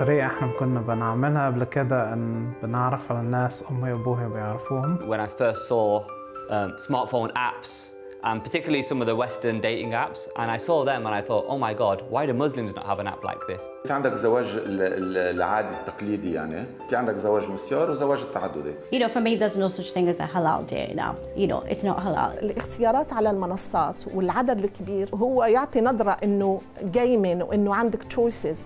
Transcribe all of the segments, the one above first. طريقة احنا كنا بنعملها قبل كده ان بنعرف على الناس امي وابوي بيعرفوهم. When I first saw smartphone apps and particularly some of the Western dating apps, and I saw them and I thought, oh my God, why do Muslims not have an app like this? في عندك زواج العادي التقليدي يعني، في عندك زواج المسيار وزواج التعددي. You know, for me, there's no such thing as a halal day now. You know, it's not halal. الاختيارات على المنصات والعدد الكبير هو يعطي نظرة إنه جايمين وإنه عندك choices،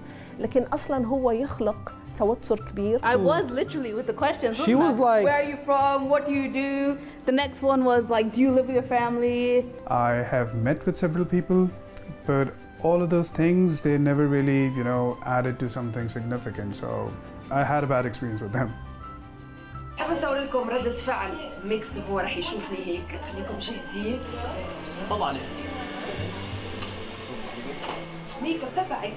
لكن أصلاً هو يخلق توتر كبير. I was literally with the questions. She was like, where are you from? What do you do? The next one was like, do you live with your family? I have met with several people, but all of those things, they never really, you know, added to something significant. So I had a bad experience with them. حابة أسأل لكم ردة فعل ميكس هو راح يشوفني هيك، خليكم جاهزين. طبعاً. ميك اب تبعك.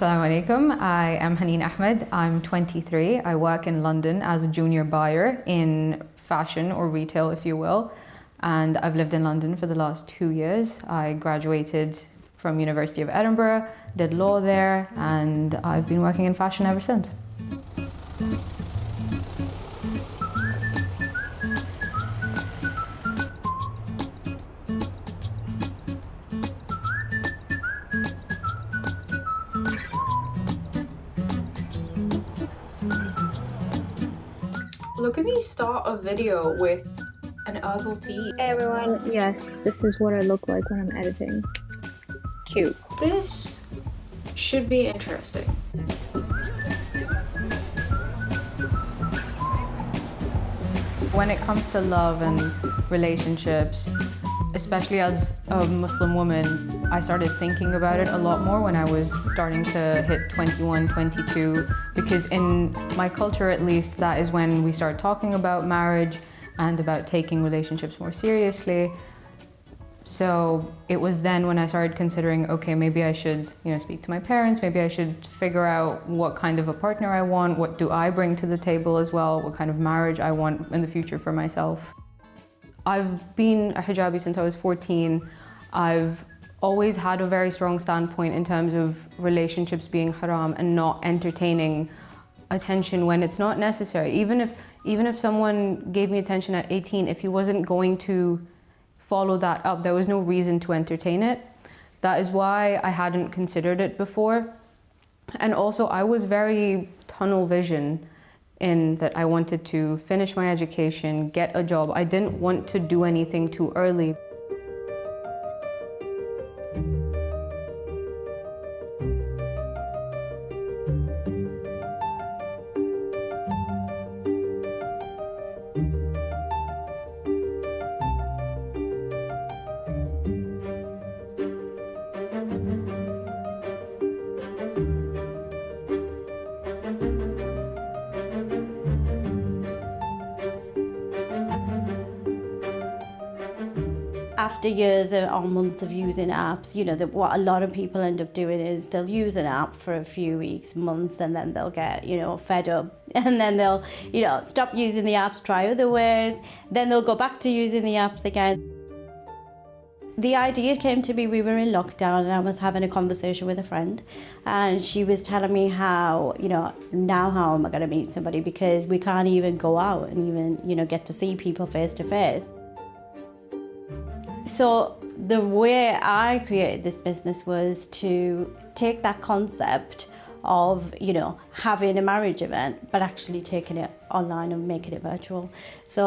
Assalamu alaikum, I am Haneen Ahmed, I'm 23, I work in London as a junior buyer in fashion or retail if you will, and I've lived in London for the last 2 years. I graduated from University of Edinburgh, did law there, and I've been working in fashion ever since. Look at me start a video with an herbal tea. Hey everyone, yes, this is what I look like when I'm editing. Cute. This should be interesting. When it comes to love and relationships, especially as a Muslim woman, I started thinking about it a lot more when I was starting to hit 21, 22, because in my culture at least, that is when we start talking about marriage and about taking relationships more seriously. So it was then when I started considering, okay, maybe I should, you know, speak to my parents, maybe I should figure out what kind of a partner I want, what do I bring to the table as well, what kind of marriage I want in the future for myself. I've been a hijabi since I was 14. I've always had a very strong standpoint in terms of relationships being haram and not entertaining attention when it's not necessary. Even if someone gave me attention at 18, if he wasn't going to follow that up, there was no reason to entertain it. That is why I hadn't considered it before. And also I was very tunnel vision, in that I wanted to finish my education, get a job. I didn't want to do anything too early. After years or months of using apps, you know, what a lot of people end up doing is they'll use an app for a few weeks, months, and then they'll get, you know, fed up. And then they'll, you know, stop using the apps, try other ways. Then they'll go back to using the apps again. The idea came to me, we were in lockdown and I was having a conversation with a friend and she was telling me how, you know, now how am I going to meet somebody because we can't even go out and even, you know, get to see people face to face. So the way I created this business was to take that concept of, you know, having a marriage event, but actually taking it online and making it virtual. So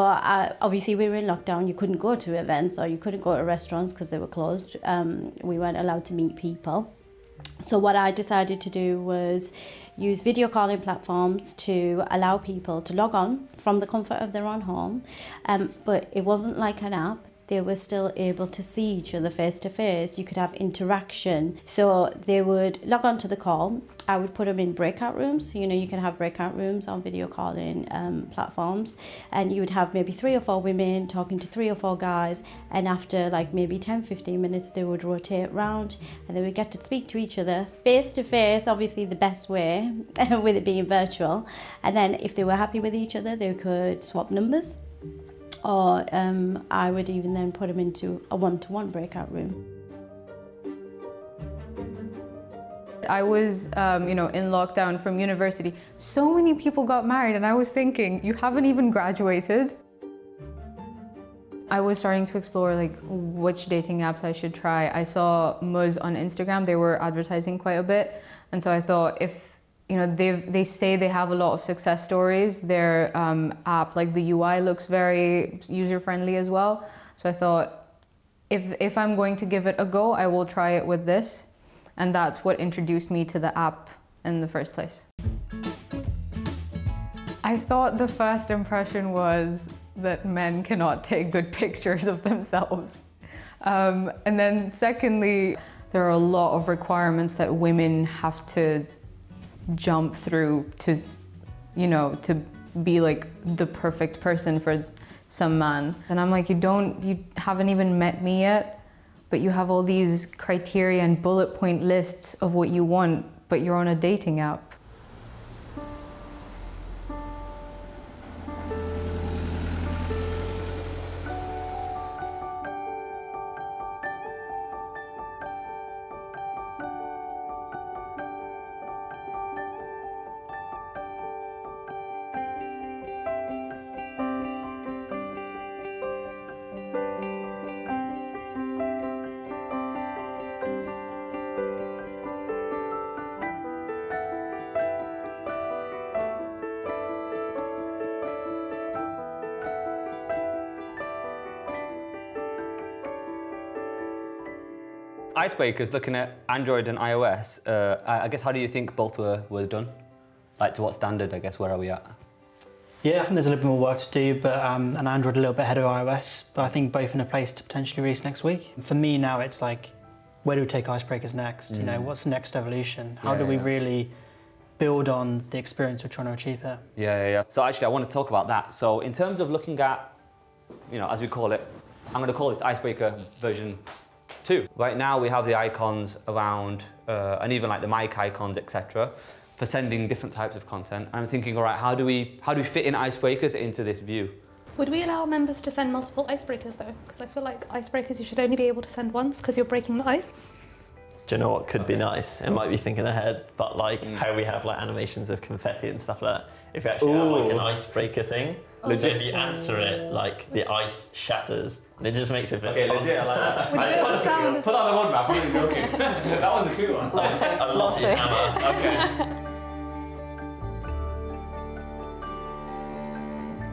obviously we were in lockdown, you couldn't go to events or you couldn't go to restaurants because they were closed. We weren't allowed to meet people. So what I decided to do was use video calling platforms to allow people to log on from the comfort of their own home. But it wasn't like an app. they were still able to see each other face to face. You could have interaction. So they would log on to the call. I would put them in breakout rooms. You know, you can have breakout rooms on video calling platforms, and you would have maybe 3 or 4 women talking to 3 or 4 guys, and after like maybe 10-15 minutes they would rotate round and they would get to speak to each other face to face, obviously the best way with it being virtual. And then if they were happy with each other they could swap numbers, or I would even then put them into a one-to-one breakout room. I was, you know, in lockdown from university. So many people got married, and I was thinking, you haven't even graduated. I was starting to explore like which dating apps I should try. I saw Muz on Instagram; they were advertising quite a bit, and so I thought, if you know, they say they have a lot of success stories. Their app, like the UI, looks very user-friendly as well. So I thought, if I'm going to give it a go, I will try it with this. And that's what introduced me to the app in the first place. I thought the first impression was that men cannot take good pictures of themselves. And then secondly, there are a lot of requirements that women have to jump through to, you know, to be like the perfect person for some man. And I'm like, you haven't even met me yet. But you have all these criteria and bullet point lists of what you want, but you're on a dating app. Icebreakers, looking at Android and iOS, I guess, how do you think both were done? Like, to what standard, I guess, where are we at? Yeah, I think there's a little bit more work to do, but and Android a little bit ahead of iOS, but I think both in a place to potentially release next week. For me now, it's like, where do we take Icebreakers next? You know, what's the next evolution? How do we really build on the experience we're trying to achieve here? Yeah. So actually, I want to talk about that. So in terms of looking at, you know, as we call it, I'm going to call this Icebreaker version 2. Right now we have the icons around, and even like the mic icons, etc., for sending different types of content. I'm thinking, all right, how do we fit in icebreakers into this view? Would we allow members to send multiple icebreakers though? Because I feel like icebreakers you should only be able to send once because you're breaking the ice. Do you know what could be nice? It might be thinking ahead, but like how we have like animations of confetti and stuff like that. If you actually have like an icebreaker thing, legit, if you answer it, like the ice shatters. And it just makes it a bit fun. Legit, I like that. Put on the roadmap, I'm really joking. That one's a cool one. A lottie hammer. Okay.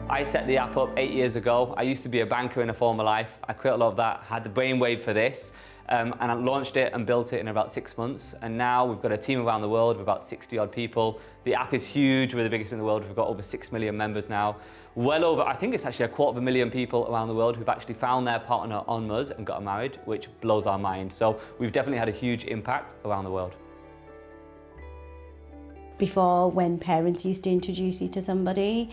I set the app up 8 years ago. I used to be a banker in a former life. I quit all of that, had the brainwave for this, and I launched it and built it in about 6 months. And now we've got a team around the world of about 60-odd people. The app is huge. We're the biggest in the world. We've got over 6 million members now. Well over, I think it's actually 250,000 people around the world who've actually found their partner on Muz and got married, which blows our mind. So we've definitely had a huge impact around the world. Before, when parents used to introduce you to somebody,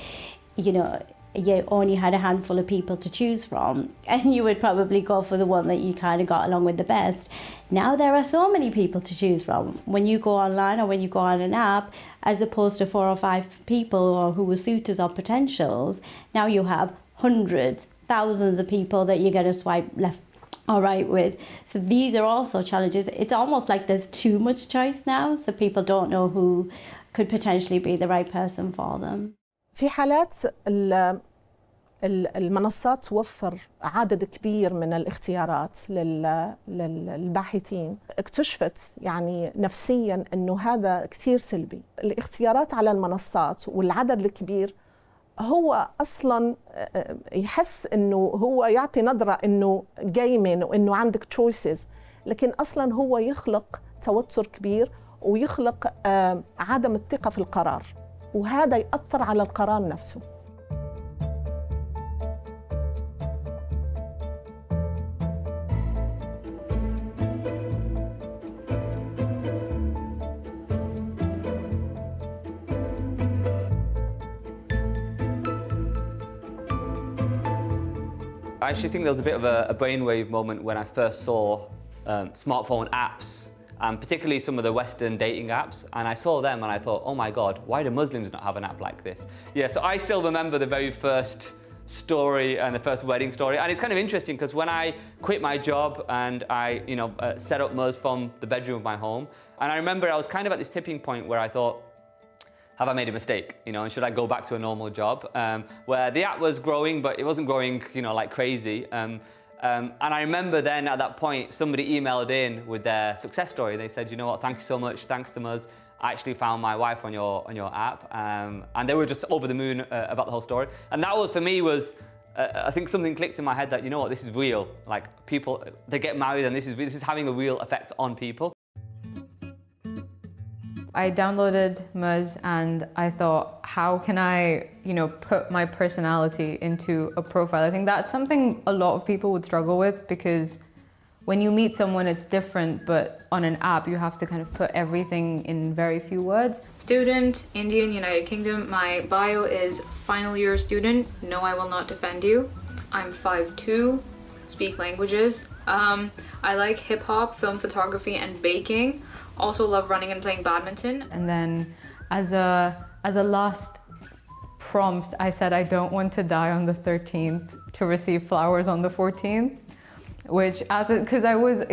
you know, you only had a handful of people to choose from, and you would probably go for the one that you kind of got along with the best. Now there are so many people to choose from. When you go online or when you go on an app, as opposed to 4 or 5 people or who were suitors or potentials, now you have hundreds, thousands of people that you're going to swipe left or right with. So these are also challenges. It's almost like there's too much choice now, so people don't know who could potentially be the right person for them. في حالات المنصات توفر عدد كبير من الاختيارات للباحثين. اكتشفت يعني نفسياً أنه هذا كثير سلبي. الاختيارات على المنصات والعدد الكبير هو أصلاً يحس أنه هو يعطي نظرة أنه جايمين وأنه عندك choices، لكن أصلاً هو يخلق توتر كبير ويخلق عدم الثقة في القرار، وهذا يأثر على القرار نفسه. I actually think there was a bit of a brainwave moment when I first saw smartphone apps, and particularly some of the Western dating apps, and I saw them and I thought, oh my God, why do Muslims not have an app like this? Yeah, so I still remember the very first story and the first wedding story, and it's kind of interesting because when I quit my job and I set up Muz from the bedroom of my home, and I remember I was kind of at this tipping point where I thought, have I made a mistake, and should I go back to a normal job? Where the app was growing, but it wasn't growing, like crazy. And I remember then at that point, somebody emailed in with their success story. They said, you know what, thank you so much, thanks to Muz. I actually found my wife on your app. And they were just over the moon about the whole story. And that was, for me, was, I think something clicked in my head that, you know what, this is real. Like people, they get married and this is having a real effect on people. I downloaded Muz and I thought, how can I, put my personality into a profile? I think that's something a lot of people would struggle with, because when you meet someone, it's different, but on an app, you have to kind of put everything in very few words. Student, Indian, United Kingdom. My bio is final year student. No, I will not defend you. I'm 5'2", speak languages. I like hip hop, film photography, and baking. Also love running and playing badminton. And then as a last prompt, I said, I don't want to die on the 13th to receive flowers on the 14th, which, because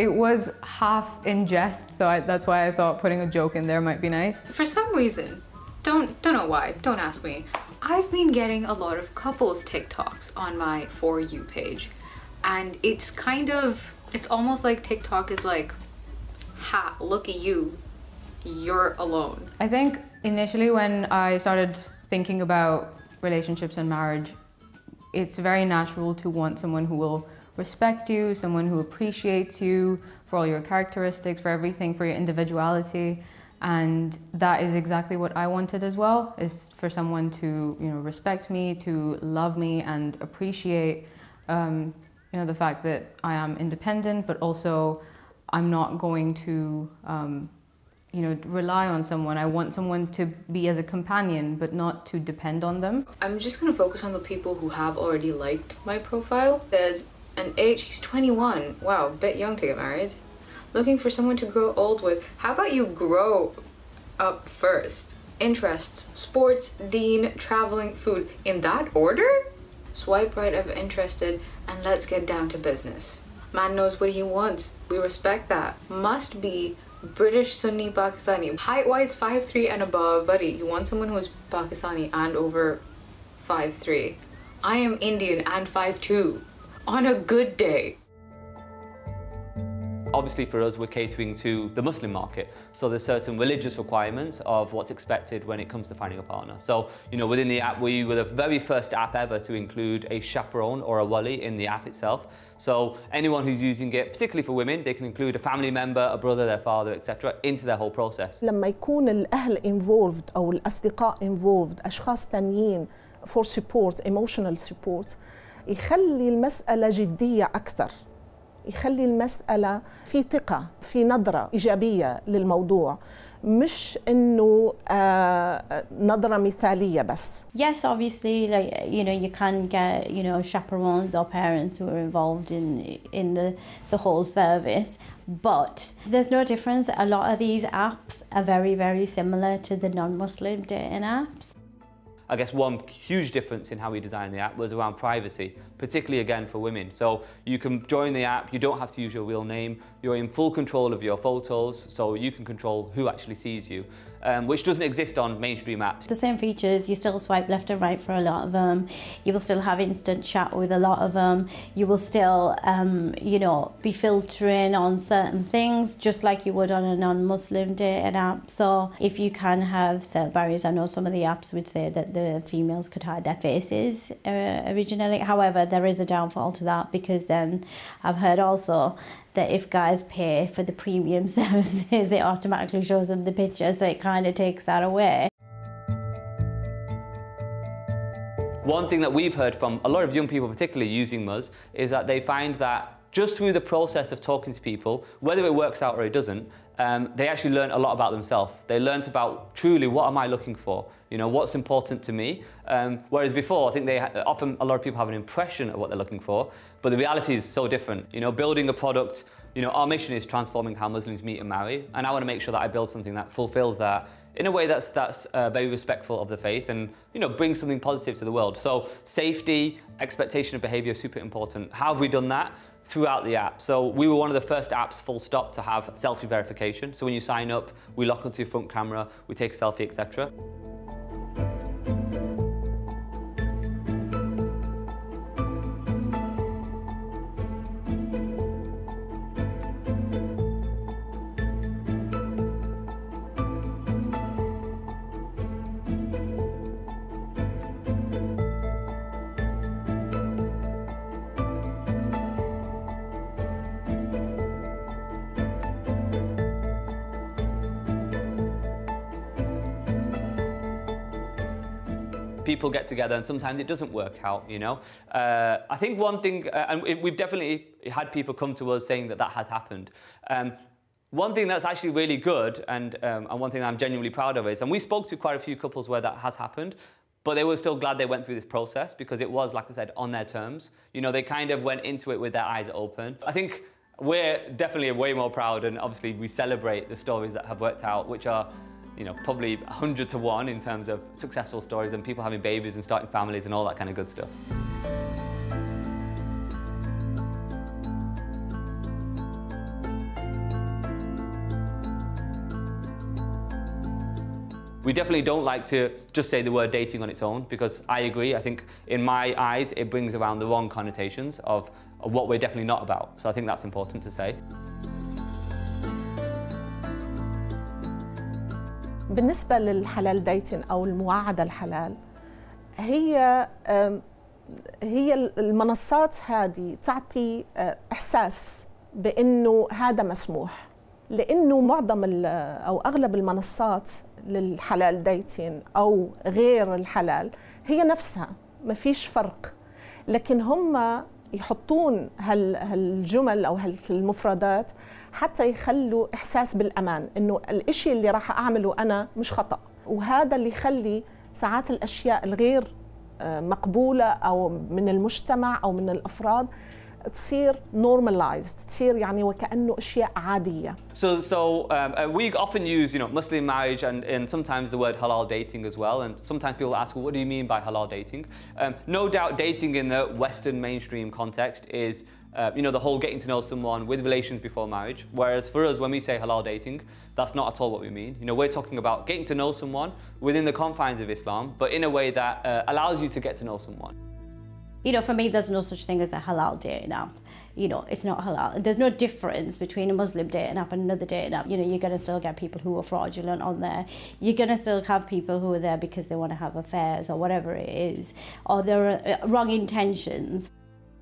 it was half in jest, so that's why I thought putting a joke in there might be nice. For some reason, don't know why, don't ask me, I've been getting a lot of couples TikToks on my For You page. And it's kind of, it's almost like TikTok is like, ha, look at you, you're alone. I think initially when I started thinking about relationships and marriage, it's very natural to want someone who will respect you, someone who appreciates you for all your characteristics, for everything, for your individuality. And that is exactly what I wanted as well, is for someone to, respect me, to love me and appreciate, the fact that I am independent, but also I'm not going to, rely on someone. I want someone to be as a companion, but not to depend on them. I'm just going to focus on the people who have already liked my profile. There's an age, he's 21. Wow, bit young to get married. Looking for someone to grow old with. How about you grow up first? Interests, sports, Dean, traveling, food. In that order? Swipe right if interested, and let's get down to business. Man knows what he wants. We respect that. Must be British Sunni Pakistani. Height-wise, 5'3" and above. Buddy, you want someone who's Pakistani and over 5'3". I am Indian and 5'2". On a good day. Obviously for us, we're catering to the Muslim market. So there's certain religious requirements of what's expected when it comes to finding a partner. So, within the app, we were the very first app ever to include a chaperone or a wali in the app itself. So anyone who's using it, particularly for women, they can include a family member, a brother, their father, etc. into their whole process. لما يكون الأهل involved أو الأصدقاء involved, أشخاص تانيين for support, emotional support, يخلي المسألة جدية أكثر. يخلي المسألة في ثقة، في نظرة إيجابية للموضوع، مش إنه نظرة مثالية بس. Yes, obviously, like you can get chaperones or parents who are involved in the whole service, but there's no difference. A lot of these apps are very, very similar to the non-Muslim dating apps. I guess one huge difference in how we designed the app was around privacy, particularly again for women. So you can join the app, you don't have to use your real name, you're in full control of your photos, so you can control who actually sees you, which doesn't exist on mainstream apps. The same features, you still swipe left and right for a lot of them, you will still have instant chat with a lot of them, you will still, be filtering on certain things, just like you would on a non-Muslim dating app. So if you can have certain barriers, I know some of the apps would say that the females could hide their faces originally. However, there is a downfall to that, because then I've heard also that if guys pay for the premium services, it automatically shows them the picture, so it kind of takes that away. One thing that we've heard from a lot of young people, particularly using Muz, is that they find that just through the process of talking to people, whether it works out or it doesn't, they actually learn a lot about themselves. They learned about truly, what am I looking for? You know, what's important to me? Whereas before, I think they often, a lot of people have an impression of what they're looking for, but the reality is so different. You know, building a product, you know, our mission is transforming how Muslims meet and marry, and I want to make sure that I build something that fulfills that in a way that's very respectful of the faith and, you know, brings something positive to the world. So safety, expectation of behavior is super important. How have we done that? Throughout the app. So we were one of the first apps, full stop, to have selfie verification. So when you sign up, we lock onto your front camera, we take a selfie, etc. People get together and sometimes it doesn't work out, you know. I think one thing, and we've definitely had people come to us saying that that has happened. One thing that's actually really good and one thing I'm genuinely proud of is, and we spoke to quite a few couples where that has happened, but they were still glad they went through this process because it was, like I said, on their terms. You know, they kind of went into it with their eyes open. I think we're definitely way more proud, and obviously we celebrate the stories that have worked out, which are, you know, probably 100 to 1 in terms of successful stories and people having babies and starting families and all that kind of good stuff. We definitely don't like to just say the word dating on its own, because I agree, I think in my eyes it brings around the wrong connotations of what we're definitely not about. So I think that's important to say. بالنسبة للحلال دايتين أو المواعدة الحلال، هي المنصات هذه تعطي إحساس بأنه هذا مسموح، لأنه معظم أو أغلب المنصات للحلال دايتين أو غير الحلال هي نفسها، ما فيش فرق، لكن هم يحطون هالجمل أو هالمفردات حتى يخلوا إحساس بالأمان، إنه الإشي اللي راح أعمله أنا مش خطأ، وهذا اللي يخلي ساعات الأشياء الغير مقبولة أو من المجتمع أو من الأفراد تصير normalized, تصير يعني وكأنه أشياء عادية. So we often use, you know, Muslim marriage and sometimes the word halal dating as well. And sometimes people ask, well, what do you mean by halal dating? No doubt, dating in the Western mainstream context is, you know, the whole getting to know someone with relations before marriage. Whereas for us, when we say halal dating, that's not at all what we mean. You know, we're talking about getting to know someone within the confines of Islam, but in a way that allows you to get to know someone. You know, for me, there's no such thing as a halal dating app. You know, it's not halal. There's no difference between a Muslim dating app and another dating app. You know, you're going to still get people who are fraudulent on there. You're going to still have people who are there because they want to have affairs or whatever it is, or there are wrong intentions.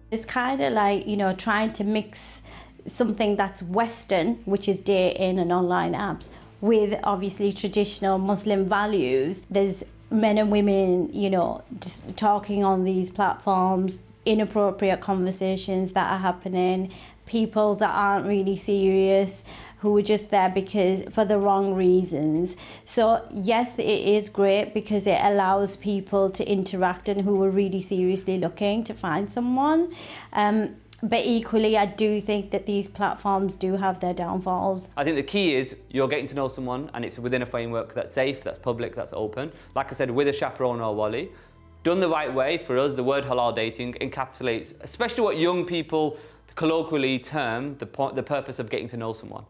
It's kind of like, you know, trying to mix something that's Western, which is dating and online apps, with obviously traditional Muslim values. There's men and women, you know, just talking on these platforms, inappropriate conversations that are happening, people that aren't really serious, who are just there because for the wrong reasons. So yes, it is great because it allows people to interact and who are really seriously looking to find someone. But equally, I do think that these platforms do have their downfalls. I think the key is you're getting to know someone and it's within a framework that's safe, that's public, that's open. Like I said, with a chaperone or wali. Done the right way, for us, the word halal dating encapsulates, especially what young people colloquially term, the purpose of getting to know someone.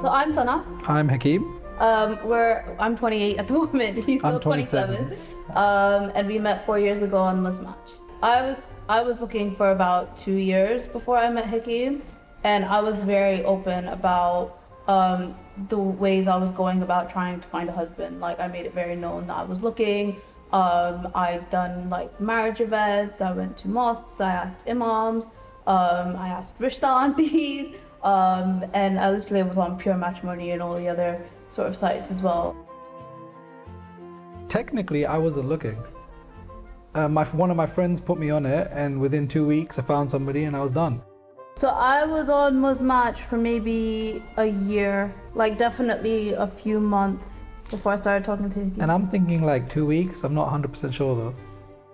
So I'm Sana. I'm Hakim. I'm 28 at the moment, he's still 27. And we met 4 years ago on Muzmatch. I was looking for about 2 years before I met Hakim, and I was very open about the ways I was going about trying to find a husband. Like, I made it very known that I was looking. I'd done like marriage events, I went to mosques, I asked imams, I asked rishta aunties, and I literally was on Pure Matrimony and all the other sort of sites as well. Technically, I wasn't looking. One of my friends put me on it, and within 2 weeks I found somebody and I was done. So I was on Muzmatch for maybe a year, like definitely a few months before I started talking to him. And I'm thinking like 2 weeks, I'm not 100% sure though.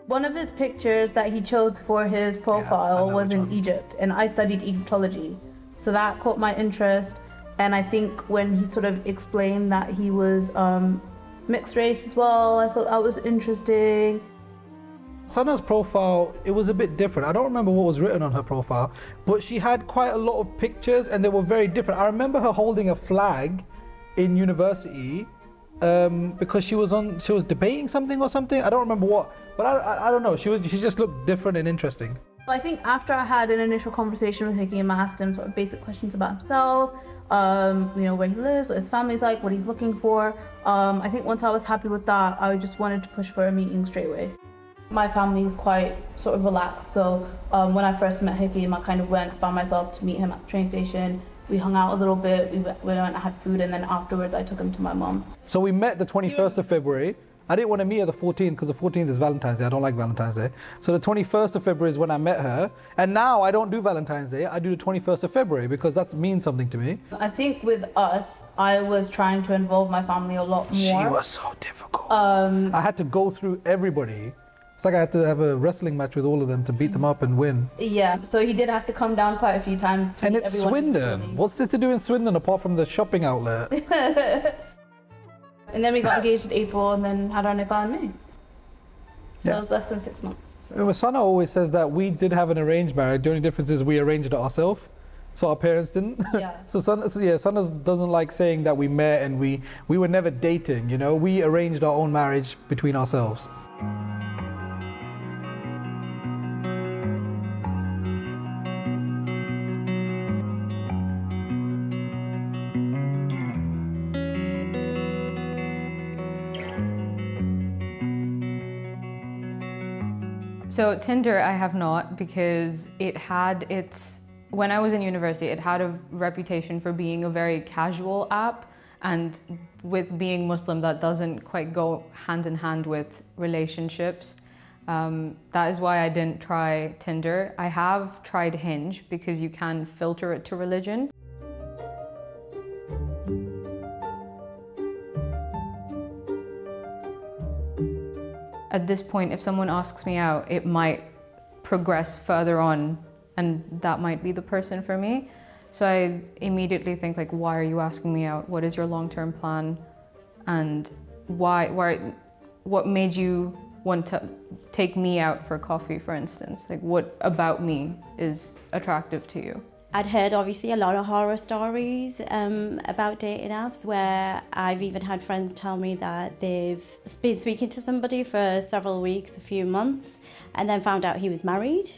One of his pictures that he chose for his profile was in Egypt, and I studied Egyptology. So that caught my interest, and I think when he sort of explained that he was mixed race as well, I thought that was interesting. Sana's profile, it was a bit different. I don't remember what was written on her profile, but she had quite a lot of pictures and they were very different. I remember her holding a flag in university because she was debating something or something. I don't remember what, but I don't know. She just looked different and interesting. I think after I had an initial conversation with Hakim, I asked him sort of basic questions about himself, where he lives, what his family's like, what he's looking for. I think once I was happy with that, I just wanted to push for a meeting straight away. My family is quite sort of relaxed, so when I first met Hakim, I kind of went by myself to meet him at the train station. We hung out a little bit, we went and had food, and then afterwards I took him to my mom. So we met the 21st of February. I didn't want to meet her the 14th because the 14th is Valentine's Day. I don't like Valentine's Day. So the 21st of February is when I met her. And now I don't do Valentine's Day. I do the 21st of February because that means something to me. I think with us, I was trying to involve my family a lot more. She was so difficult. I had to go through everybody. It's like I had to have a wrestling match with all of them to beat them up and win. Yeah, so he did have to come down quite a few times. And it's Swindon. What's there to do in Swindon apart from the shopping outlet? And then we got engaged in April and then had our nikah in May. So yeah. It was less than 6 months. Sana always says that we did have an arranged marriage. The only difference is we arranged it ourselves. So our parents didn't. Yeah. Sana doesn't like saying that we met and we were never dating, you know. We arranged our own marriage between ourselves. So Tinder, I have not, because it had its, when I was in university, it had a reputation for being a very casual app, and with being Muslim, that doesn't quite go hand in hand with relationships. That is why I didn't try Tinder. I have tried Hinge because you can filter it to religion. At this point, if someone asks me out, it might progress further on and that might be the person for me. So I immediately think like, why are you asking me out? What is your long-term plan? And what made you want to take me out for coffee, for instance? Like, what about me is attractive to you? I'd heard obviously a lot of horror stories about dating apps, where I've even had friends tell me that they've been speaking to somebody for several weeks, a few months, and then found out he was married.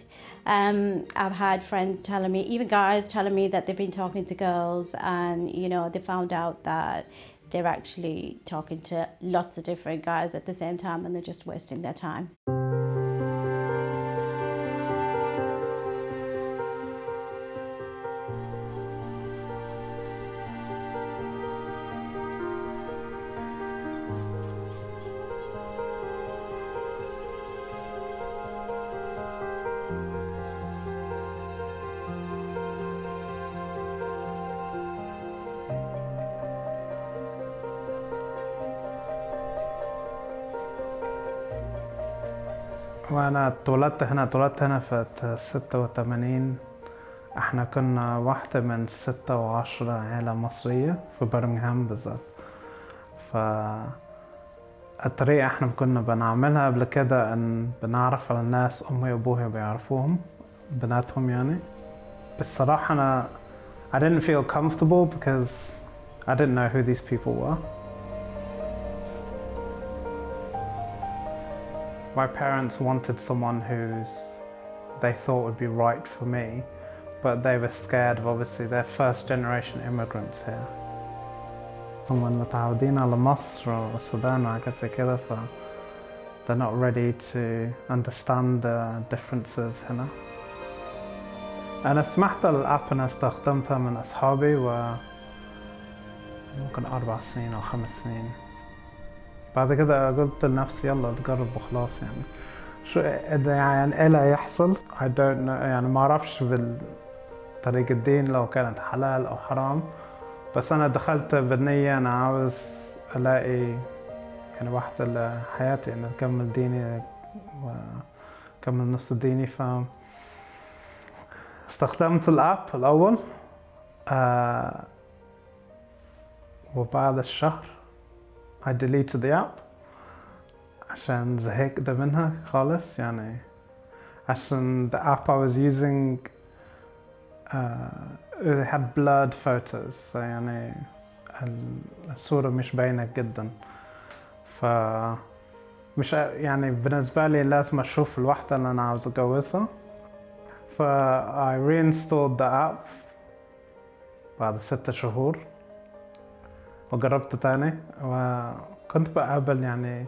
I've had friends telling me, even guys telling me that they've been talking to girls and, you know, they found out that they're actually talking to lots of different guys at the same time and they're just wasting their time. وأنا اتولدت هنا في 86. احنا كنا واحدة من 16 عائلة مصرية في برمنغهام بالظبط. فالطريقة احنا كنا بنعملها قبل كده ان بنعرف على الناس، أمي وأبوي بيعرفوهم، بناتهم يعني. بالصراحة أنا I didn't feel comfortable because I didn't know who these people were. My parents wanted someone who's they thought would be right for me, but they were scared of obviously they're first generation immigrants here. هم متعودين على مصر والسودان وحاجات زي كده ف they're not ready to understand the differences هنا. أنا سمحت للأب أنا استخدمتها من أصحابي وممكن 4 سنين أو 5 سنين. بعد كده قلت لنفسي يلا تجرب وخلاص يعني شو يعني ايه اللي هيحصل؟ I don't know يعني ما اعرفش طريق الدين لو كانت حلال أو حرام. بس أنا دخلت بالنية أنا عاوز ألاقي يعني واحدة لحياتي، أنا أكمل ديني وأكمل نص ديني. فاستخدمت الأب الأول، وبعد الشهر I deleted the app عشان زهقت منها خالص، يعني عشان the app I was using it had blurred photos، يعني الصورة مش باينة جدا. فمش يعني بالنسبة لي لازم أشوف الوحدة اللي أنا عاوز أتجوزها. ف I reinstalled the app بعد 6 شهور وجربت تاني، وكنت بقابل يعني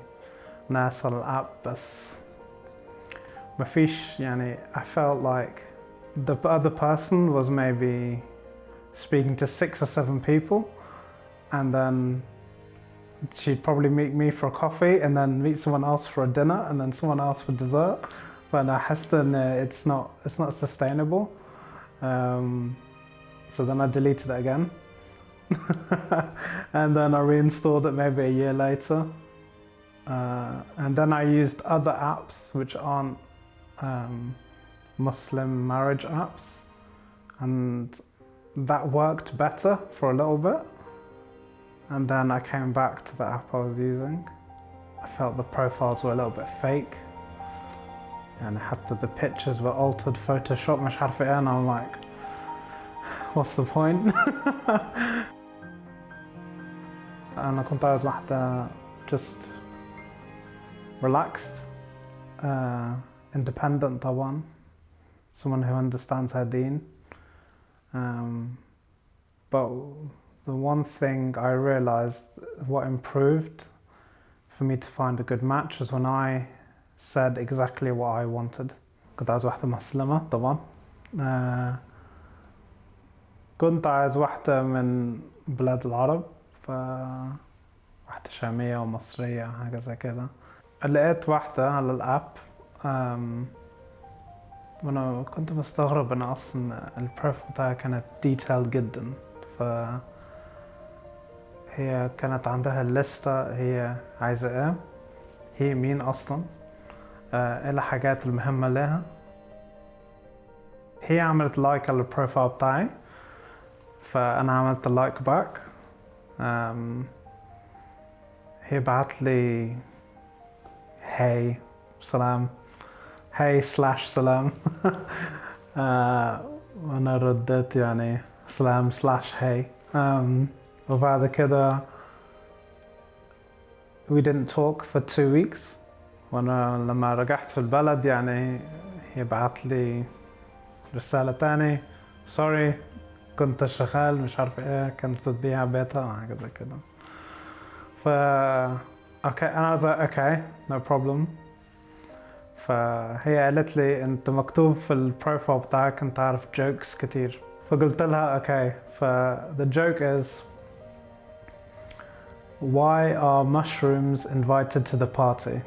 ناس على الاب بس مفيش يعني I felt like the other person was maybe speaking to 6 or 7 people, and then she'd probably meet me for coffee and then meet someone else for a dinner and then someone else for dessert. But I had to know it's not sustainable. So then I deleted it again. And then I reinstalled it maybe a year later. And then I used other apps which aren't Muslim marriage apps, and that worked better for a little bit. And then I came back to the app I was using. I felt the profiles were a little bit fake, and حتى the pictures were altered, Photoshop, مش عارف إيه. And I'm like, what's the point? أنا كنت عايز واحدة just relaxed, independent طبعا, someone who understands her deen. But the one thing I realized what improved for me to find a good match is when I said exactly what I wanted. كنت عايز واحدة مسلمة طبعا. كنت عايز واحدة من بلاد العرب، واحدة شامية ومصرية حاجة زي كده. لقيت واحدة على الاب، وأنا كنت مستغرب أنا أصلا البروفايل بتاعها كانت detailed جدا. فهي كانت عندها الليستة هي عايزة إيه، هي مين أصلا، إيه الحاجات المهمة لها. هي عملت لايك على البروفايل بتاعي، فأنا عملت لايك باك. هي بعت لي هاي سلام، هاي سلاش سلام. وأنا ردت يعني سلام سلاش هاي. وبعد كده we didn't talk for 2 weeks. وأنا لما رجعت في البلد يعني هي بعت لي رسالة تاني، sorry كنت شغال مش عارف إيه، كنت تبيع بيتها أو حاجة زي كده. أنا قلت أوكي no problem. فهي قالت لي أنت مكتوب في البروفايل بتاعك أنت عارف jokes كتير. فقلت لها أوكي. The joke is, why are mushrooms invited to the party?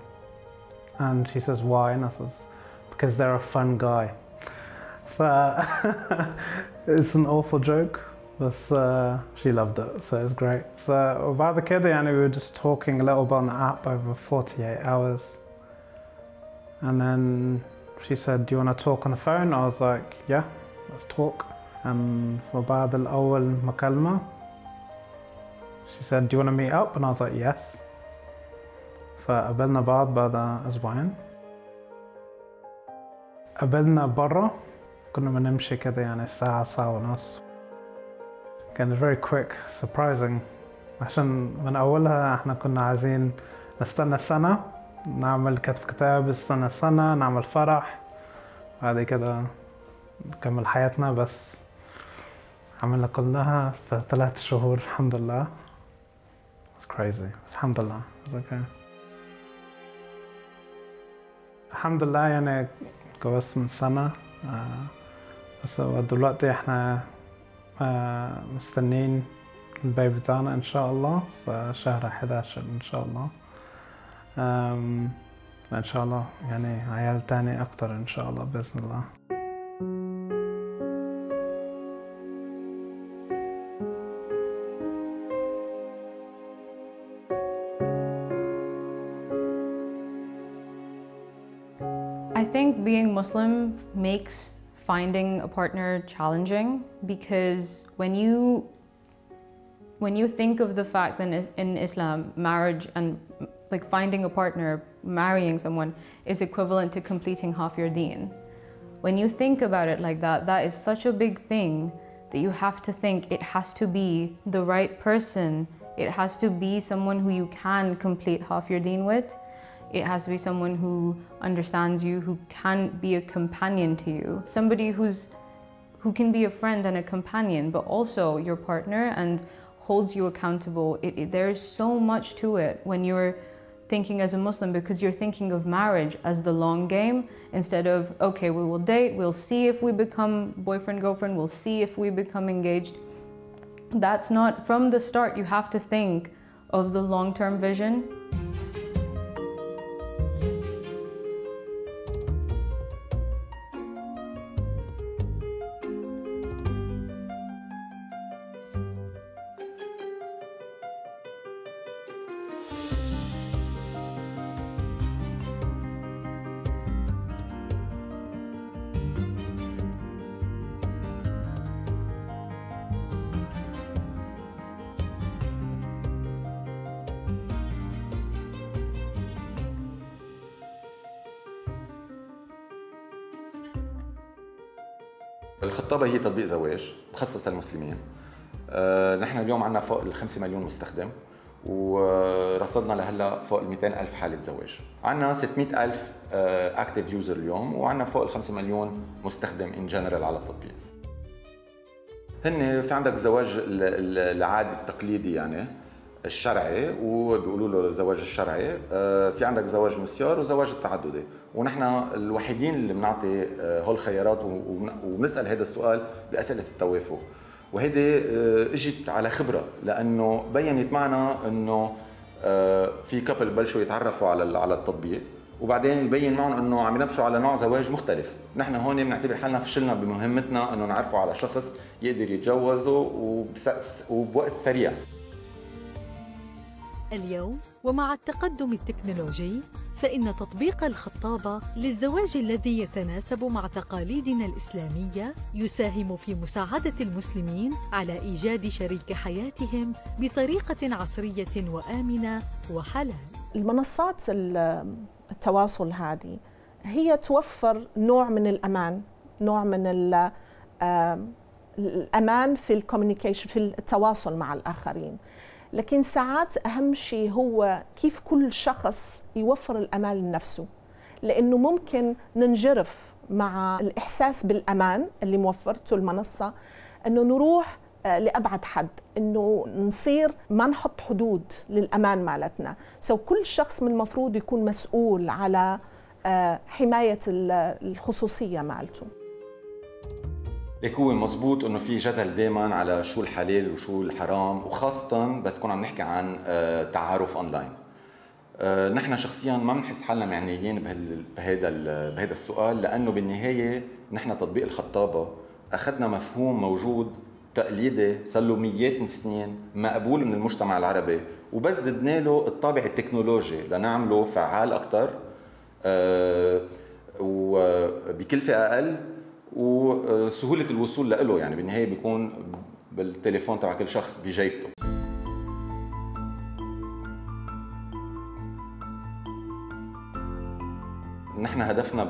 And she says why, and I says because they're a fun guy. It's an awful joke, but she loved it, so it's great. So about the kid, we were just talking a little bit on the app over 48 hours. And then she said, do you want to talk on the phone? I was like, yeah, let's talk. And for بعد الأول مكالمة, she said, do you want to meet up? And I was like, yes. فقابلنا بعض بعد أسبوعين. قابلنا برا. كنا بنمشي كده يعني ساعة، ساعة ونص. كان very quick, surprising. عشان من أولها احنا كنا عايزين نستنى سنة نعمل كتب كتاب، نستنى سنة نعمل فرح، بعد كده نكمل حياتنا. بس عملنا كلها في 3 شهور الحمد لله. It's crazy بس الحمد لله it's okay. الحمد لله يعني اتجوزت من سنة. بس دلوقتي احنا مستنين البيبي بتاعنا ان شاء الله في شهر 11 ان شاء الله. ان شاء الله يعني عيال تاني اكتر ان شاء الله باذن الله. I think being Muslim makes finding a partner challenging, because when you think of the fact that in Islam, marriage and like finding a partner, marrying someone is equivalent to completing half your deen. When you think about it like that, that is such a big thing that you have to think it has to be the right person. It has to be someone who you can complete half your deen with. It has to be someone who understands you, who can be a companion to you. Somebody who can be a friend and a companion, but also your partner and holds you accountable. There's so much to it when you're thinking as a Muslim, because you're thinking of marriage as the long game instead of, okay, we will date, we'll see if we become boyfriend, girlfriend, we'll see if we become engaged. That's not, from the start, you have to think of the long-term vision. الخطابة هي تطبيق زواج مخصص للمسلمين. نحن اليوم عندنا فوق ال5 مليون مستخدم، ورصدنا لهلا فوق ال200,000 حالة زواج. عندنا 600,000 اكتيف يوزر اليوم، وعندنا فوق ال5 مليون مستخدم ان جنرال على التطبيق. هن في عندك زواج العادي التقليدي يعني الشرعي، وبيقولوا له الزواج الشرعي، في عندك زواج المسيار وزواج التعددي، ونحن الوحيدين اللي بنعطي هول الخيارات وبنسال هذا السؤال باسئله التوافق، وهيدي اجت على خبره لانه بينت معنا انه في كابل بلشوا يتعرفوا على التطبيق، وبعدين يبين معهم انه عم ينبشوا على نوع زواج مختلف. نحن هون بنعتبر حالنا فشلنا بمهمتنا انه نعرفوا على شخص يقدر يتجوزه وبوقت سريع. اليوم ومع التقدم التكنولوجي فإن تطبيق الخطابة للزواج الذي يتناسب مع تقاليدنا الإسلامية يساهم في مساعدة المسلمين على إيجاد شريك حياتهم بطريقة عصرية وآمنة وحلال. المنصات التواصل هذه هي توفر نوع من الأمان، نوع من الأمان في الكوميونيكيشن، في التواصل مع الآخرين. لكن ساعات أهم شيء هو كيف كل شخص يوفر الأمان لنفسه، لأنه ممكن ننجرف مع الإحساس بالأمان اللي موفرته المنصة، أنه نروح لأبعد حد، أنه نصير ما نحط حدود للأمان مالتنا. كل شخص من المفروض يكون مسؤول على حماية الخصوصية مالته. لك هو مزبوط انه في جدل دائما على شو الحلال وشو الحرام، وخاصه بس كنا عم نحكي عن تعارف اونلاين. نحن شخصيا ما بنحس حالنا معنيين بهذا السؤال، لانه بالنهايه نحن تطبيق الخطابه اخذنا مفهوم موجود تقليدي صار له مئات من السنين مقبول من المجتمع العربي، وبس زدنا له الطابع التكنولوجي لنعمله فعال اكثر وبكلفه اقل وسهولة الوصول له. يعني بالنهاية بيكون بالتليفون تبع كل شخص بجيبته. نحن هدفنا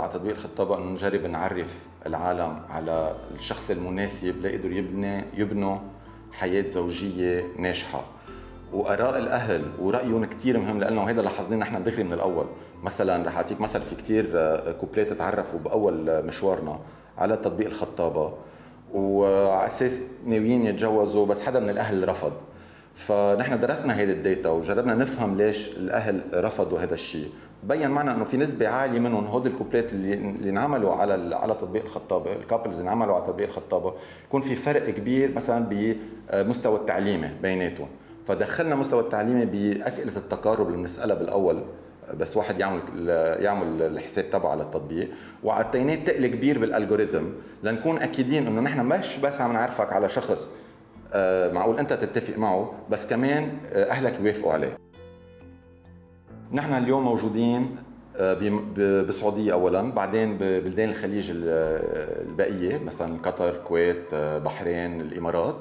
على تطبيق الخطابة انه نجرب نعرف العالم على الشخص المناسب ليقدر يبنوا حياة زوجية ناجحة، وآراء الأهل ورأيهم كثير مهم لأنه وهذا لاحظناه نحن دغري من الأول. مثلا رح أعطيك مثل، في كثير كوبلات تعرفوا بأول مشوارنا على تطبيق الخطابة وعلى أساس ناويين يتجوزوا، بس حدا من الأهل رفض. فنحن درسنا هيدي الداتا وجربنا نفهم ليش الأهل رفضوا هذا الشيء. بين معنا أنه في نسبة عالية منهم هود الكوبلات اللي انعملوا على تطبيق الخطابة، الكابلز اللي انعملوا على تطبيق الخطابة، يكون في فرق كبير مثلا بمستوى التعليمي بيناتهم. فدخلنا مستوى التعليمي بأسئلة التقارب اللي بنسألها بالأول، بس واحد يعمل الحساب تبعه على التطبيق، وعطيناه تقل كبير بالالجوريثم لنكون اكيدين انه نحن مش بس عم نعرفك على شخص معقول انت تتفق معه، بس كمان اهلك يوافقوا عليه. نحن اليوم موجودين بالسعوديه اولا، بعدين ببلدان الخليج البقيه مثلا قطر، الكويت، بحرين، الامارات،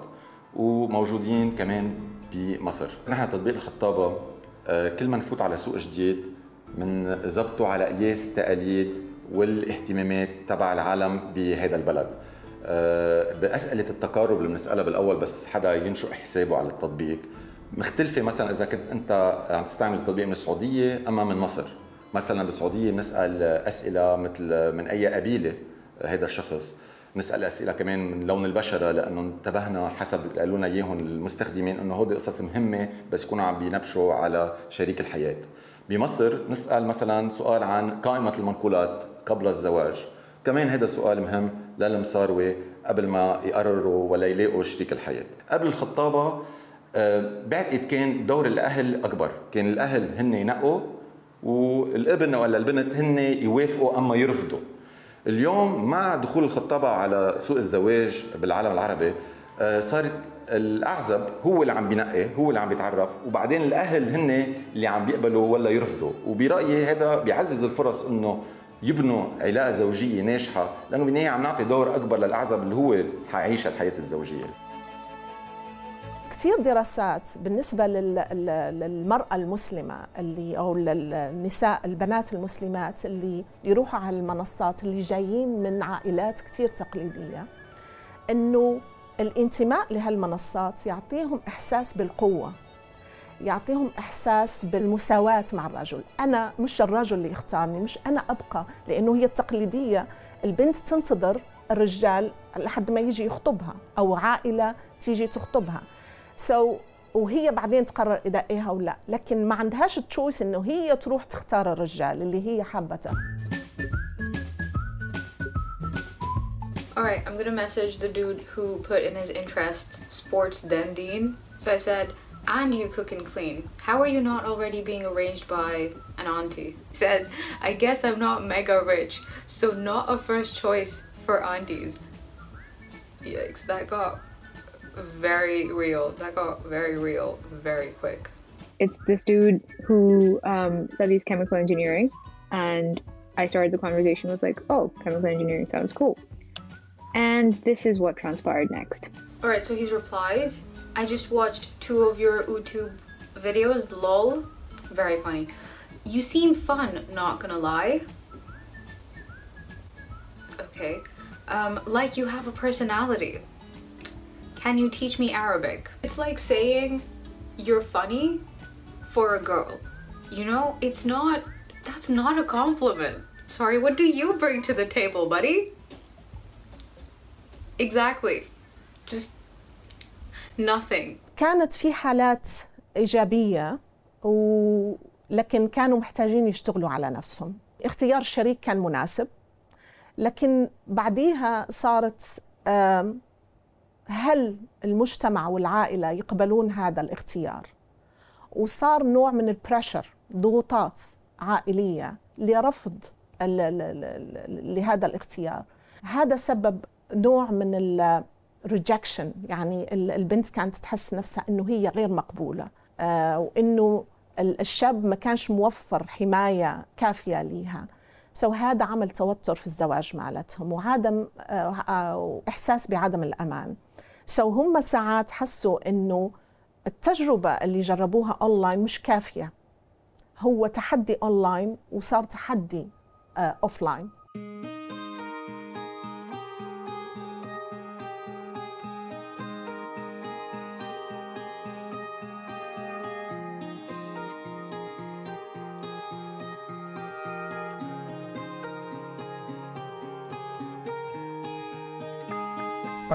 وموجودين كمان بمصر. نحن تطبيق الخطابه كل ما نفوت على سوق جديد بنظبطه على قياس التقاليد والاهتمامات تبع العالم بهذا البلد. بأسئلة التقارب اللي بنسألها بالأول بس حدا ينشئ حسابه على التطبيق مختلفة، مثلا إذا كنت أنت عم تستعمل التطبيق من السعودية أما من مصر. مثلا بالسعودية بنسأل أسئلة مثل من أي قبيلة هذا الشخص، نسأل أسئلة كمان من لون البشرة، لأنه انتبهنا حسب قالوا لنا إياهم المستخدمين إنه هودي قصص مهمة بس يكونوا عم بينبشوا على شريك الحياة. بمصر نسأل مثلا سؤال عن قائمة المنقولات قبل الزواج، كمان هذا سؤال مهم للمصاروة قبل ما يقرروا ولا يلاقوا شريك الحياة. قبل الخطابة بعتقد كان دور الأهل أكبر، كان الأهل هن ينقوا والابن ولا البنت هن يوافقوا أما يرفضوا. اليوم مع دخول الخطابة على سوق الزواج بالعالم العربي صارت الأعزب هو اللي عم بينقي، هو اللي عم بيتعرف، وبعدين الأهل هن اللي عم بيقبلوا ولا يرفضوا. وبرأيي هذا بيعزز الفرص إنه يبنوا علاقة زوجية ناجحة، لأنه بالنهاية عم نعطي دور أكبر للأعزب اللي هو حيعيش الحياة الزوجية. كثير دراسات بالنسبة للمرأة المسلمة اللي أو للنساء البنات المسلمات اللي يروحوا على المنصات اللي جايين من عائلات كثير تقليدية، إنه الانتماء لهالمنصات يعطيهم إحساس بالقوة، يعطيهم إحساس بالمساواة مع الرجل. أنا مش الرجل اللي يختارني، مش أنا أبقى، لأنه هي التقليدية البنت تنتظر الرجال لحد ما يجي يخطبها أو عائلة تيجي تخطبها، وهي بعدين تقرر إذا إيه أو لا، لكن ما عندهاش تشويس إنه هي تروح تختار الرجال اللي هي حابته. Alright, I'm gonna message the dude who put in his interests sports dandeen. So I said, and you cook and clean. How are you not already being arranged by an auntie? He says, I guess I'm not mega rich, so not a first choice for aunties. Yikes, that got very real. That got very real very quick. It's this dude who studies chemical engineering, and I started the conversation with like, oh, chemical engineering sounds cool. And this is what transpired next. Alright, so he's replied, I just watched 2 of your YouTube videos, lol. Very funny. You seem fun, not gonna lie. Okay. Like you have a personality. Can you teach me Arabic? It's like saying you're funny for a girl. You know, it's not, that's not a compliment. Sorry, what do you bring to the table, buddy? Exactly. Just nothing. كانت في حالات إيجابية لكن كانوا محتاجين يشتغلوا على نفسهم. اختيار الشريك كان مناسب، لكن بعديها صارت هل المجتمع والعائلة يقبلون هذا الاختيار؟ وصار نوع من البريشر، ضغوطات عائلية لرفض لهذا الاختيار. هذا سبب نوع من الريجكشن، يعني البنت كانت تحس نفسها انه هي غير مقبوله، وانه الشاب ما كانش موفر حمايه كافيه ليها. هذا عمل توتر في الزواج مالتهم وعدم احساس بعدم الامان. هم ساعات حسوا انه التجربه اللي جربوها اونلاين مش كافيه، هو تحدي اونلاين وصار تحدي اوفلاين.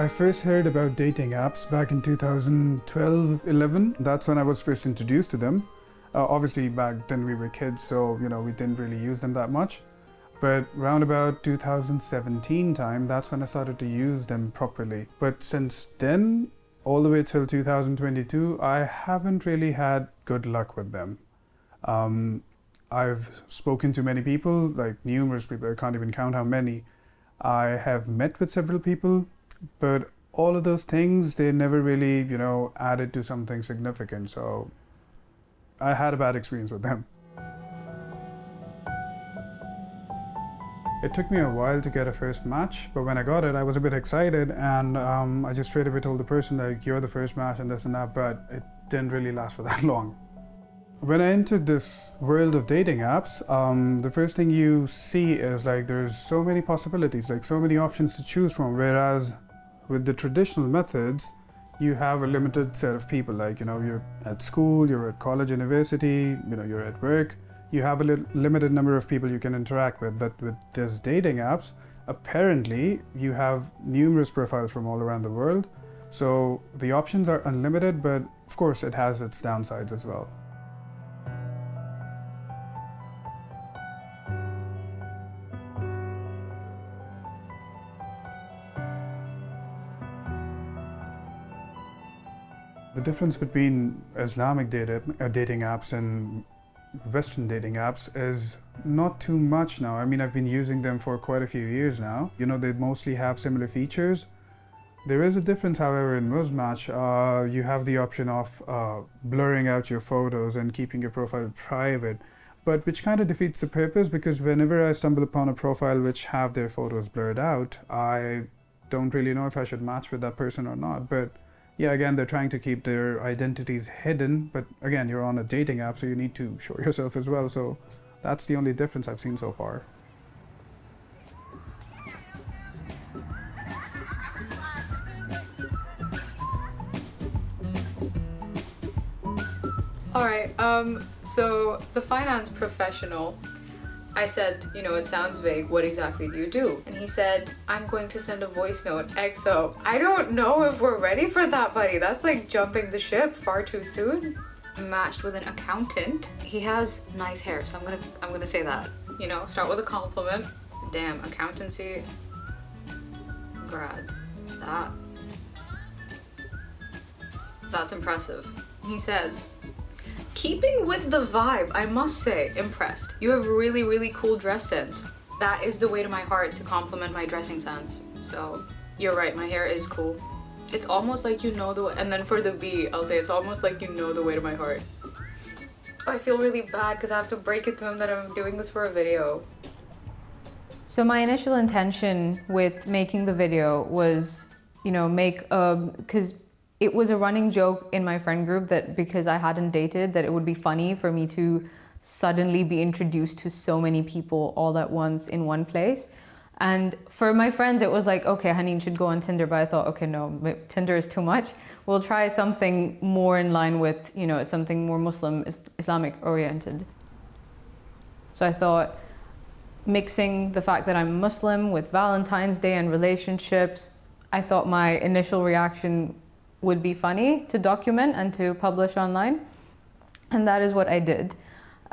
I first heard about dating apps back in 2012-11. That's when I was first introduced to them. Obviously back then we were kids, so you know, we didn't really use them that much. But round about 2017 time, that's when I started to use them properly. But since then, all the way till 2022, I haven't really had good luck with them. I've spoken to many people, like numerous people, I can't even count how many. I have met with several people, but all of those things, they never really, you know, added to something significant. So I had a bad experience with them. It took me a while to get a first match, but when I got it, I was a bit excited, and I just straight away told the person, like, you're the first match and this and that, but it didn't really last for that long. When I entered this world of dating apps, the first thing you see is, like, there's so many possibilities, like so many options to choose from, whereas with the traditional methods, you have a limited set of people, like, you know, you're at school, you're at college, university, you know, you're at work. You have a limited number of people you can interact with, but with these dating apps, apparently you have numerous profiles from all around the world. So the options are unlimited, but of course it has its downsides as well. The difference between Islamic dating apps and Western dating apps is not too much now. I mean, I've been using them for quite a few years now. You know, they mostly have similar features. There is a difference, however, in Muzmatch. You have the option of blurring out your photos and keeping your profile private, but which kind of defeats the purpose, because whenever I stumble upon a profile which have their photos blurred out, I don't really know if I should match with that person or not. But yeah, again, they're trying to keep their identities hidden, but again, you're on a dating app, so you need to show yourself as well. So that's the only difference I've seen so far. All right, so the finance professional, I said, you know, it sounds vague, what exactly do you do? And he said, I'm going to send a voice note, XO. I don't know if we're ready for that, buddy. That's like jumping the ship far too soon. I'm matched with an accountant. He has nice hair, so I'm gonna say that. You know, start with a compliment. Damn, accountancy grad. That's impressive. He says, keeping with the vibe, I must say, impressed. You have really, really cool dress sense. That is the way to my heart, to compliment my dressing sense. So you're right, my hair is cool. It's almost like you know the way, and then for the B, I'll say it's almost like you know the way to my heart. I feel really bad because I have to break it to him that I'm doing this for a video. So my initial intention with making the video was, you know, it was a running joke in my friend group that because I hadn't dated, that it would be funny for me to suddenly be introduced to so many people all at once in one place. And for my friends, it was like, okay, Haneen should go on Tinder, but I thought, okay, no, Tinder is too much. We'll try something more in line with, you know, something more Muslim, Islamic oriented. So I thought mixing the fact that I'm Muslim with Valentine's Day and relationships, I thought my initial reaction would be funny to document and to publish online. And that is what I did.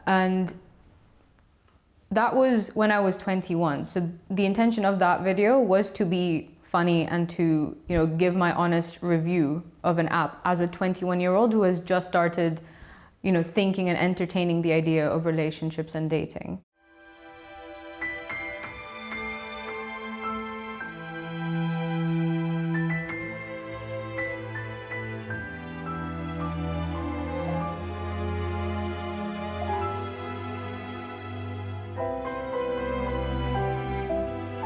And that was when I was 21. So the intention of that video was to be funny and to, you know, give my honest review of an app as a 21-year-old who has just started, you know, thinking and entertaining the idea of relationships and dating.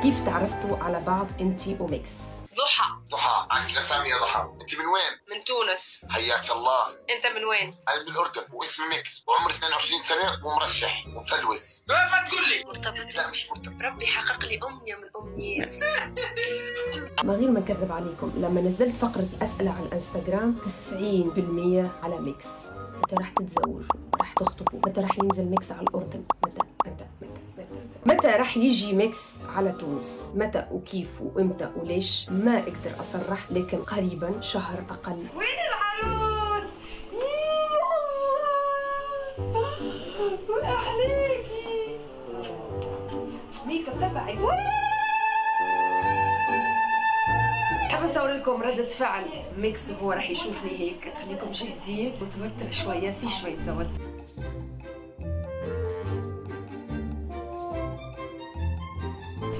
كيف تعرفتوا على بعض انتي وميكس؟ ضحى عكس الاسامي يا ضحى، انت من وين؟ من تونس. حياك الله. انت من وين؟ انا من الاردن واسمي ميكس وعمري 22 سنة ومرشح ومفلوس. لا ما تقول لي مرتبط. لا مش مرتبط. ربي حقق لي امنية من امنيات. ما غير ما نكذب عليكم، لما نزلت فقرة اسئلة على الانستغرام 90% على ميكس. متى راح تتزوجوا؟ راح تخطبوا؟ متى راح ينزل ميكس على الاردن؟ متى رح يجي ميكس على تونس؟ متى وكيف وامتى وليش؟ ما اقدر اصرح، لكن قريبا شهر اقل. وين العروس؟ يا الله واحليكي. ميك اب تبعي. حاب نصور لكم ردة فعل ميكس وهو رح يشوفني هيك، خليكم جاهزين. متوتر شوية، في شوية توتر.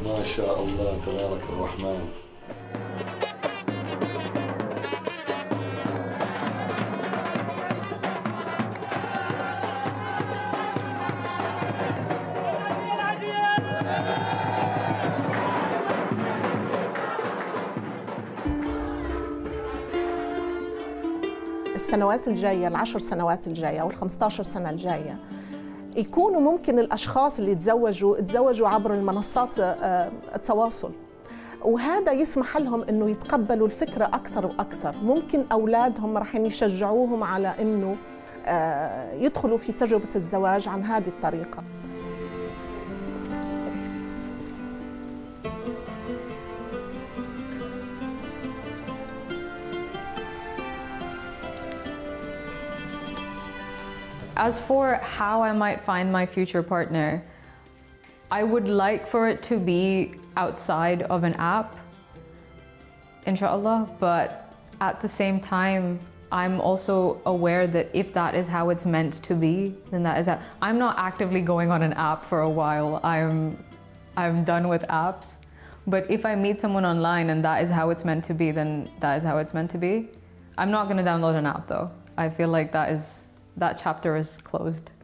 ما شاء الله تبارك الرحمن. السنوات الجاية، العشر سنوات الجاية أو الخمستاشر سنة الجاية، يكونوا ممكن الأشخاص اللي تزوجوا عبر المنصات التواصل، وهذا يسمح لهم أنه يتقبلوا الفكرة أكثر وأكثر. ممكن أولادهم راح يشجعوهم على أنه يدخلوا في تجربة الزواج عن هذه الطريقة. As for how I might find my future partner, I would like for it to be outside of an app, inshallah, but at the same time, I'm also aware that if that is how it's meant to be, then that is that. I'm not actively going on an app for a while. I'm done with apps. But if I meet someone online and that is how it's meant to be, then that is how it's meant to be. I'm not going to download an app though. I feel like that chapter is closed.